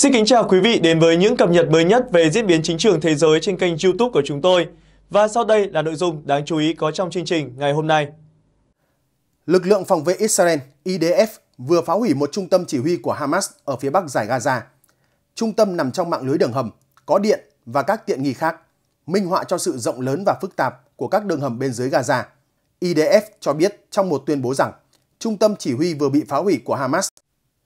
Xin kính chào quý vị đến với những cập nhật mới nhất về diễn biến chính trường thế giới trên kênh YouTube của chúng tôi. Và sau đây là nội dung đáng chú ý có trong chương trình ngày hôm nay. Lực lượng phòng vệ Israel IDF vừa phá hủy một trung tâm chỉ huy của Hamas ở phía bắc dải Gaza. Trung tâm nằm trong mạng lưới đường hầm, có điện và các tiện nghi khác, minh họa cho sự rộng lớn và phức tạp của các đường hầm bên dưới Gaza. IDF cho biết trong một tuyên bố rằng trung tâm chỉ huy vừa bị phá hủy của Hamas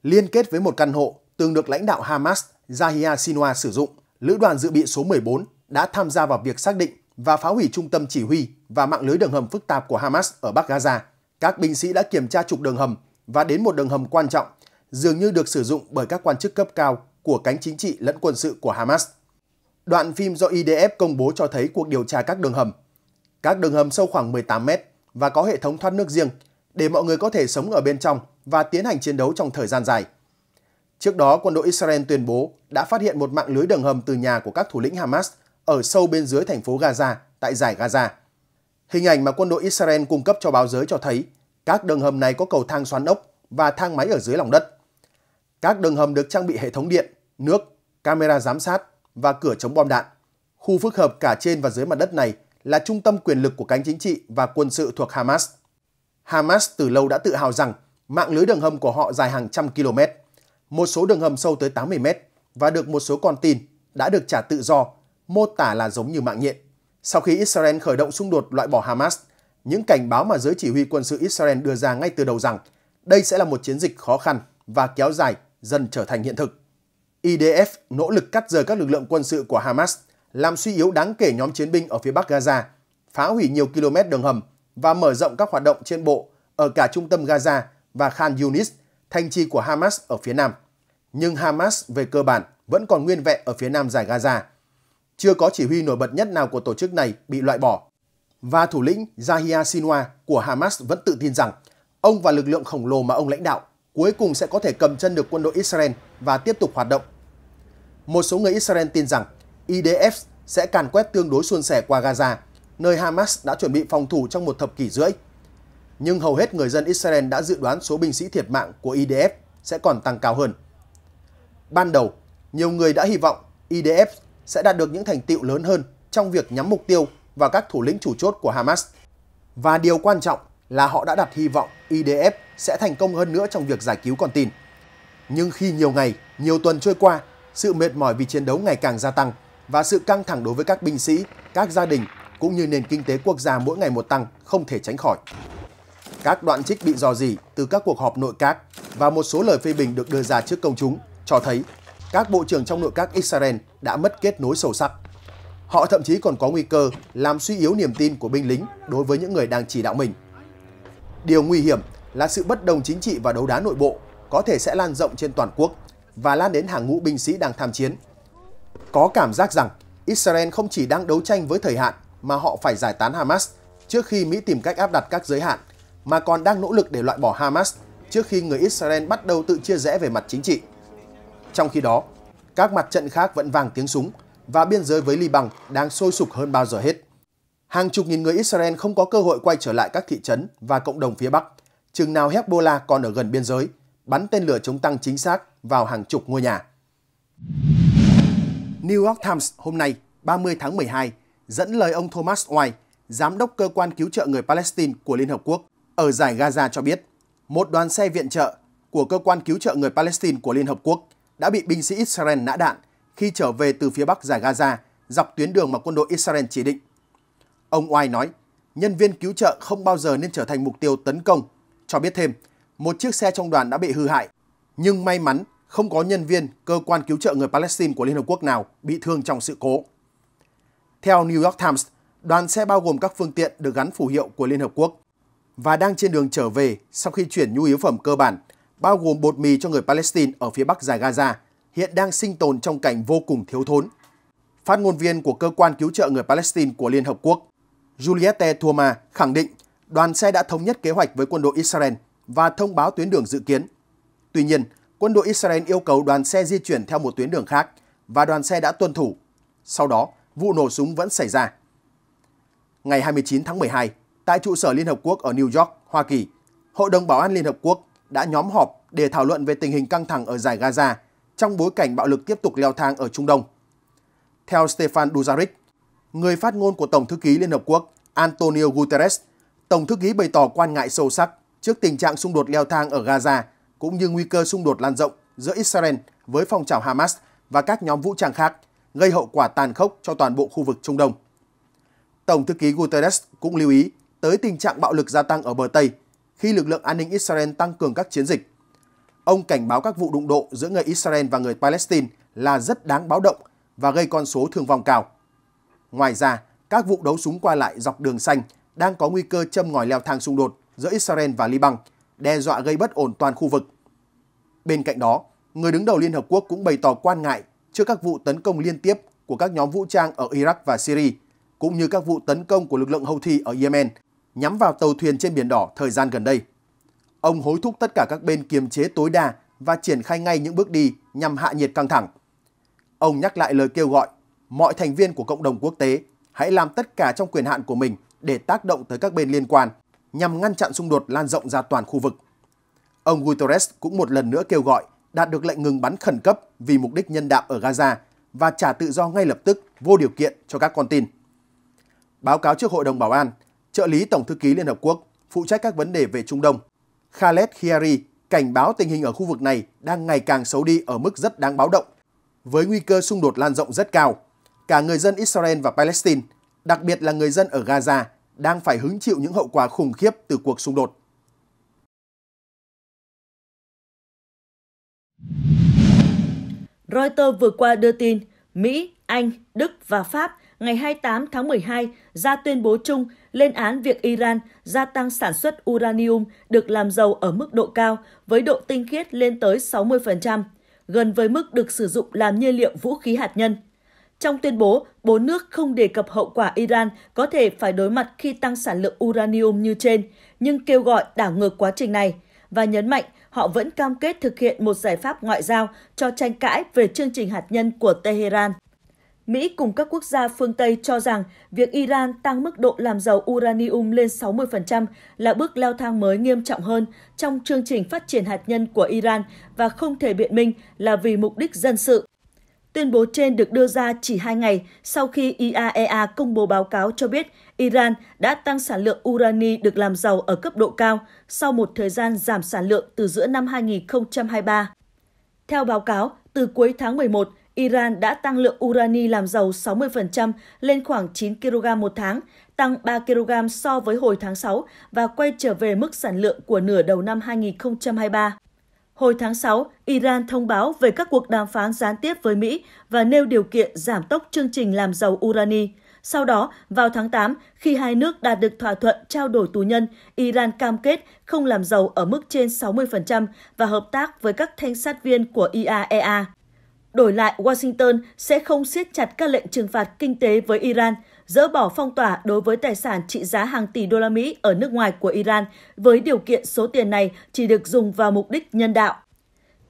liên kết với một căn hộ từng được lãnh đạo Hamas Yahya Sinwar sử dụng. Lữ đoàn dự bị số 14 đã tham gia vào việc xác định và phá hủy trung tâm chỉ huy và mạng lưới đường hầm phức tạp của Hamas ở Bắc Gaza. Các binh sĩ đã kiểm tra trục đường hầm và đến một đường hầm quan trọng, dường như được sử dụng bởi các quan chức cấp cao của cánh chính trị lẫn quân sự của Hamas. Đoạn phim do IDF công bố cho thấy cuộc điều tra các đường hầm. Các đường hầm sâu khoảng 18 mét và có hệ thống thoát nước riêng để mọi người có thể sống ở bên trong và tiến hành chiến đấu trong thời gian dài. Trước đó, quân đội Israel tuyên bố đã phát hiện một mạng lưới đường hầm từ nhà của các thủ lĩnh Hamas ở sâu bên dưới thành phố Gaza, tại dải Gaza. Hình ảnh mà quân đội Israel cung cấp cho báo giới cho thấy các đường hầm này có cầu thang xoắn ốc và thang máy ở dưới lòng đất. Các đường hầm được trang bị hệ thống điện, nước, camera giám sát và cửa chống bom đạn. Khu phức hợp cả trên và dưới mặt đất này là trung tâm quyền lực của cánh chính trị và quân sự thuộc Hamas. Hamas từ lâu đã tự hào rằng mạng lưới đường hầm của họ dài hàng trăm km. Một số đường hầm sâu tới 80 mét và được một số con tin đã được trả tự do, mô tả là giống như mạng nhện. Sau khi Israel khởi động xung đột loại bỏ Hamas, những cảnh báo mà giới chỉ huy quân sự Israel đưa ra ngay từ đầu rằng đây sẽ là một chiến dịch khó khăn và kéo dài dần trở thành hiện thực. IDF nỗ lực cắt rời các lực lượng quân sự của Hamas, làm suy yếu đáng kể nhóm chiến binh ở phía bắc Gaza, phá hủy nhiều km đường hầm và mở rộng các hoạt động trên bộ ở cả trung tâm Gaza và Khan Yunis, thành trì của Hamas ở phía nam. Nhưng Hamas về cơ bản vẫn còn nguyên vẹn ở phía nam dải Gaza. Chưa có chỉ huy nổi bật nhất nào của tổ chức này bị loại bỏ. Và thủ lĩnh Yahya Sinwar của Hamas vẫn tự tin rằng ông và lực lượng khổng lồ mà ông lãnh đạo cuối cùng sẽ có thể cầm chân được quân đội Israel và tiếp tục hoạt động. Một số người Israel tin rằng IDF sẽ càn quét tương đối suôn sẻ qua Gaza, nơi Hamas đã chuẩn bị phòng thủ trong một thập kỷ rưỡi. Nhưng hầu hết người dân Israel đã dự đoán số binh sĩ thiệt mạng của IDF sẽ còn tăng cao hơn. Ban đầu, nhiều người đã hy vọng IDF sẽ đạt được những thành tựu lớn hơn trong việc nhắm mục tiêu vào các thủ lĩnh chủ chốt của Hamas. Và điều quan trọng là họ đã đặt hy vọng IDF sẽ thành công hơn nữa trong việc giải cứu con tin. Nhưng khi nhiều ngày, nhiều tuần trôi qua, sự mệt mỏi vì chiến đấu ngày càng gia tăng và sự căng thẳng đối với các binh sĩ, các gia đình cũng như nền kinh tế quốc gia mỗi ngày một tăng không thể tránh khỏi. Các đoạn trích bị rò rỉ từ các cuộc họp nội các và một số lời phê bình được đưa ra trước công chúng cho thấy các bộ trưởng trong nội các Israel đã mất kết nối sâu sắc. Họ thậm chí còn có nguy cơ làm suy yếu niềm tin của binh lính đối với những người đang chỉ đạo mình. Điều nguy hiểm là sự bất đồng chính trị và đấu đá nội bộ có thể sẽ lan rộng trên toàn quốc và lan đến hàng ngũ binh sĩ đang tham chiến. Có cảm giác rằng Israel không chỉ đang đấu tranh với thời hạn mà họ phải giải tán Hamas trước khi Mỹ tìm cách áp đặt các giới hạn, mà còn đang nỗ lực để loại bỏ Hamas trước khi người Israel bắt đầu tự chia rẽ về mặt chính trị. Trong khi đó, các mặt trận khác vẫn vang tiếng súng và biên giới với Liban đang sôi sục hơn bao giờ hết. Hàng chục nghìn người Israel không có cơ hội quay trở lại các thị trấn và cộng đồng phía Bắc, chừng nào Hezbollah còn ở gần biên giới, bắn tên lửa chống tăng chính xác vào hàng chục ngôi nhà. New York Times hôm nay, 30 tháng 12, dẫn lời ông Thomas White, Giám đốc Cơ quan Cứu trợ Người Palestine của Liên Hợp Quốc, ở dải Gaza cho biết, một đoàn xe viện trợ của Cơ quan Cứu trợ Người Palestine của Liên Hợp Quốc đã bị binh sĩ Israel nã đạn khi trở về từ phía bắc dải Gaza dọc tuyến đường mà quân đội Israel chỉ định. Ông Oai nói, nhân viên cứu trợ không bao giờ nên trở thành mục tiêu tấn công, cho biết thêm, một chiếc xe trong đoàn đã bị hư hại, nhưng may mắn không có nhân viên Cơ quan Cứu trợ Người Palestine của Liên Hợp Quốc nào bị thương trong sự cố. Theo New York Times, đoàn xe bao gồm các phương tiện được gắn phù hiệu của Liên Hợp Quốc và đang trên đường trở về sau khi chuyển nhu yếu phẩm cơ bản, bao gồm bột mì cho người Palestine ở phía bắc dải Gaza, hiện đang sinh tồn trong cảnh vô cùng thiếu thốn. Phát ngôn viên của Cơ quan Cứu trợ Người Palestine của Liên Hợp Quốc, Juliette Thurma khẳng định đoàn xe đã thống nhất kế hoạch với quân đội Israel và thông báo tuyến đường dự kiến. Tuy nhiên, quân đội Israel yêu cầu đoàn xe di chuyển theo một tuyến đường khác và đoàn xe đã tuân thủ. Sau đó, vụ nổ súng vẫn xảy ra. Ngày 29 tháng 12, tại trụ sở Liên Hợp Quốc ở New York, Hoa Kỳ, Hội đồng Bảo an Liên Hợp Quốc đã nhóm họp để thảo luận về tình hình căng thẳng ở dải Gaza trong bối cảnh bạo lực tiếp tục leo thang ở Trung Đông. Theo Stefan Dujarric, người phát ngôn của Tổng thư ký Liên Hợp Quốc Antonio Guterres, Tổng thư ký bày tỏ quan ngại sâu sắc trước tình trạng xung đột leo thang ở Gaza cũng như nguy cơ xung đột lan rộng giữa Israel với phong trào Hamas và các nhóm vũ trang khác, gây hậu quả tàn khốc cho toàn bộ khu vực Trung Đông. Tổng thư ký Guterres cũng lưu ý tới tình trạng bạo lực gia tăng ở bờ Tây khi lực lượng an ninh Israel tăng cường các chiến dịch. Ông cảnh báo các vụ đụng độ giữa người Israel và người Palestine là rất đáng báo động và gây con số thương vong cao. Ngoài ra, các vụ đấu súng qua lại dọc đường xanh đang có nguy cơ châm ngòi leo thang xung đột giữa Israel và Liban, đe dọa gây bất ổn toàn khu vực. Bên cạnh đó, người đứng đầu Liên Hợp Quốc cũng bày tỏ quan ngại trước các vụ tấn công liên tiếp của các nhóm vũ trang ở Iraq và Syria, cũng như các vụ tấn công của lực lượng Houthi ở Yemen nhắm vào tàu thuyền trên Biển Đỏ thời gian gần đây. Ông hối thúc tất cả các bên kiềm chế tối đa và triển khai ngay những bước đi nhằm hạ nhiệt căng thẳng. Ông nhắc lại lời kêu gọi mọi thành viên của cộng đồng quốc tế hãy làm tất cả trong quyền hạn của mình để tác động tới các bên liên quan nhằm ngăn chặn xung đột lan rộng ra toàn khu vực. Ông Guterres cũng một lần nữa kêu gọi đạt được lệnh ngừng bắn khẩn cấp vì mục đích nhân đạo ở Gaza và trả tự do ngay lập tức vô điều kiện cho các con tin. Báo cáo trước Hội đồng Bảo an, trợ lý Tổng thư ký Liên Hợp Quốc phụ trách các vấn đề về Trung Đông Khaled Khiari cảnh báo tình hình ở khu vực này đang ngày càng xấu đi ở mức rất đáng báo động, với nguy cơ xung đột lan rộng rất cao. Cả người dân Israel và Palestine, đặc biệt là người dân ở Gaza, đang phải hứng chịu những hậu quả khủng khiếp từ cuộc xung đột. Reuters vừa qua đưa tin, Mỹ, Anh, Đức và Pháp ngày 28 tháng 12 ra tuyên bố chung lên án việc Iran gia tăng sản xuất uranium được làm giàu ở mức độ cao với độ tinh khiết lên tới 60%, gần với mức được sử dụng làm nhiên liệu vũ khí hạt nhân. Trong tuyên bố, 4 nước không đề cập hậu quả Iran có thể phải đối mặt khi tăng sản lượng uranium như trên, nhưng kêu gọi đảo ngược quá trình này và nhấn mạnh họ vẫn cam kết thực hiện một giải pháp ngoại giao cho tranh cãi về chương trình hạt nhân của Tehran. Mỹ cùng các quốc gia phương Tây cho rằng việc Iran tăng mức độ làm giàu uranium lên 60% là bước leo thang mới nghiêm trọng hơn trong chương trình phát triển hạt nhân của Iran và không thể biện minh là vì mục đích dân sự. Tuyên bố trên được đưa ra chỉ 2 ngày sau khi IAEA công bố báo cáo cho biết Iran đã tăng sản lượng urani được làm giàu ở cấp độ cao sau một thời gian giảm sản lượng từ giữa năm 2023. Theo báo cáo, từ cuối tháng 11, Iran đã tăng lượng urani làm giàu 60% lên khoảng 9 kg một tháng, tăng 3 kg so với hồi tháng 6 và quay trở về mức sản lượng của nửa đầu năm 2023. Hồi tháng 6, Iran thông báo về các cuộc đàm phán gián tiếp với Mỹ và nêu điều kiện giảm tốc chương trình làm giàu urani. Sau đó, vào tháng 8, khi hai nước đạt được thỏa thuận trao đổi tù nhân, Iran cam kết không làm giàu ở mức trên 60% và hợp tác với các thanh sát viên của IAEA. Đổi lại, Washington sẽ không siết chặt các lệnh trừng phạt kinh tế với Iran, dỡ bỏ phong tỏa đối với tài sản trị giá hàng tỷ đô la Mỹ ở nước ngoài của Iran, với điều kiện số tiền này chỉ được dùng vào mục đích nhân đạo.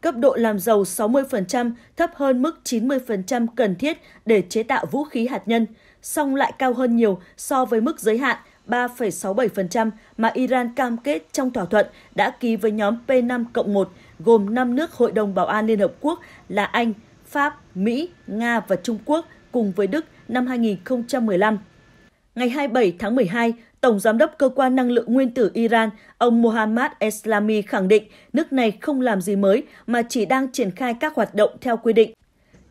Cấp độ làm giàu 60% thấp hơn mức 90% cần thiết để chế tạo vũ khí hạt nhân, song lại cao hơn nhiều so với mức giới hạn 3,67% mà Iran cam kết trong thỏa thuận đã ký với nhóm P5+1, gồm 5 nước Hội đồng Bảo an Liên Hợp Quốc là Anh, Pháp, Mỹ, Nga và Trung Quốc cùng với Đức năm 2015. Ngày 27 tháng 12, Tổng Giám đốc Cơ quan Năng lượng Nguyên tử Iran, ông Mohammad Eslami khẳng định nước này không làm gì mới mà chỉ đang triển khai các hoạt động theo quy định.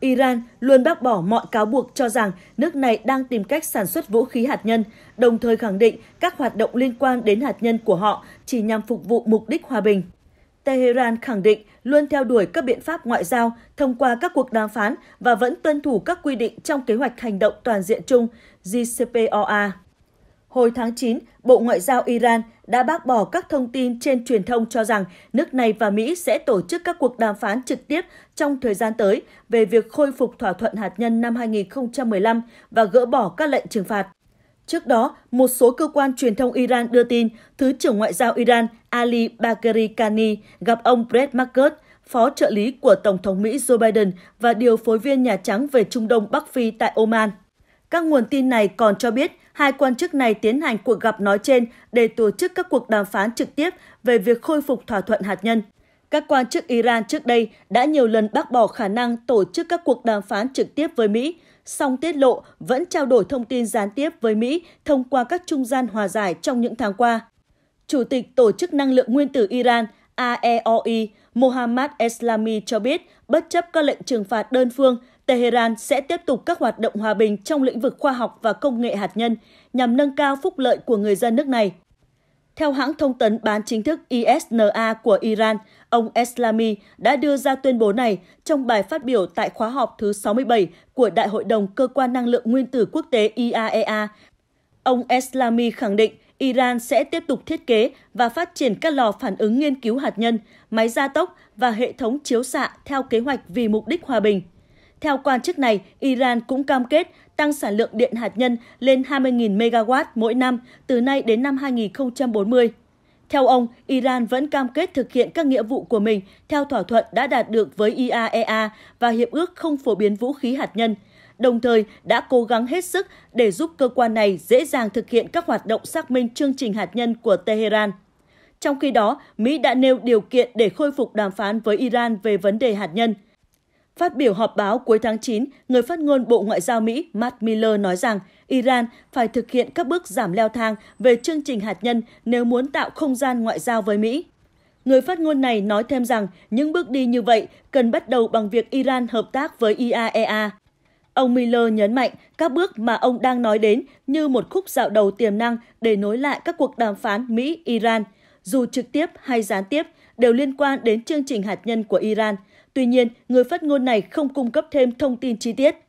Iran luôn bác bỏ mọi cáo buộc cho rằng nước này đang tìm cách sản xuất vũ khí hạt nhân, đồng thời khẳng định các hoạt động liên quan đến hạt nhân của họ chỉ nhằm phục vụ mục đích hòa bình. Tehran khẳng định luôn theo đuổi các biện pháp ngoại giao thông qua các cuộc đàm phán và vẫn tuân thủ các quy định trong kế hoạch hành động toàn diện chung JCPOA. Hồi tháng 9, Bộ Ngoại giao Iran đã bác bỏ các thông tin trên truyền thông cho rằng nước này và Mỹ sẽ tổ chức các cuộc đàm phán trực tiếp trong thời gian tới về việc khôi phục thỏa thuận hạt nhân năm 2015 và gỡ bỏ các lệnh trừng phạt. Trước đó, một số cơ quan truyền thông Iran đưa tin Thứ trưởng Ngoại giao Iran Ali Bagheri Kani gặp ông Brett McGurk, phó trợ lý của Tổng thống Mỹ Joe Biden và điều phối viên Nhà Trắng về Trung Đông Bắc Phi tại Oman. Các nguồn tin này còn cho biết hai quan chức này tiến hành cuộc gặp nói trên để tổ chức các cuộc đàm phán trực tiếp về việc khôi phục thỏa thuận hạt nhân. Các quan chức Iran trước đây đã nhiều lần bác bỏ khả năng tổ chức các cuộc đàm phán trực tiếp với Mỹ, song tiết lộ vẫn trao đổi thông tin gián tiếp với Mỹ thông qua các trung gian hòa giải trong những tháng qua. Chủ tịch Tổ chức Năng lượng Nguyên tử Iran (IAEA) Mohammad Eslami cho biết, bất chấp các lệnh trừng phạt đơn phương, Tehran sẽ tiếp tục các hoạt động hòa bình trong lĩnh vực khoa học và công nghệ hạt nhân nhằm nâng cao phúc lợi của người dân nước này. Theo hãng thông tấn bán chính thức ISNA của Iran, ông Eslami đã đưa ra tuyên bố này trong bài phát biểu tại khóa họp thứ 67 của Đại hội đồng Cơ quan Năng lượng Nguyên tử Quốc tế IAEA. Ông Eslami khẳng định Iran sẽ tiếp tục thiết kế và phát triển các lò phản ứng nghiên cứu hạt nhân, máy gia tốc và hệ thống chiếu xạ theo kế hoạch vì mục đích hòa bình. Theo quan chức này, Iran cũng cam kết tăng sản lượng điện hạt nhân lên 20.000 MW mỗi năm từ nay đến năm 2040. Theo ông, Iran vẫn cam kết thực hiện các nghĩa vụ của mình theo thỏa thuận đã đạt được với IAEA và Hiệp ước không phổ biến vũ khí hạt nhân, đồng thời đã cố gắng hết sức để giúp cơ quan này dễ dàng thực hiện các hoạt động xác minh chương trình hạt nhân của Tehran. Trong khi đó, Mỹ đã nêu điều kiện để khôi phục đàm phán với Iran về vấn đề hạt nhân. Phát biểu họp báo cuối tháng 9, người phát ngôn Bộ Ngoại giao Mỹ Matt Miller nói rằng Iran phải thực hiện các bước giảm leo thang về chương trình hạt nhân nếu muốn tạo không gian ngoại giao với Mỹ. Người phát ngôn này nói thêm rằng những bước đi như vậy cần bắt đầu bằng việc Iran hợp tác với IAEA. Ông Miller nhấn mạnh các bước mà ông đang nói đến như một khúc dạo đầu tiềm năng để nối lại các cuộc đàm phán Mỹ-Iran, dù trực tiếp hay gián tiếp, đều liên quan đến chương trình hạt nhân của Iran. Tuy nhiên, người phát ngôn này không cung cấp thêm thông tin chi tiết.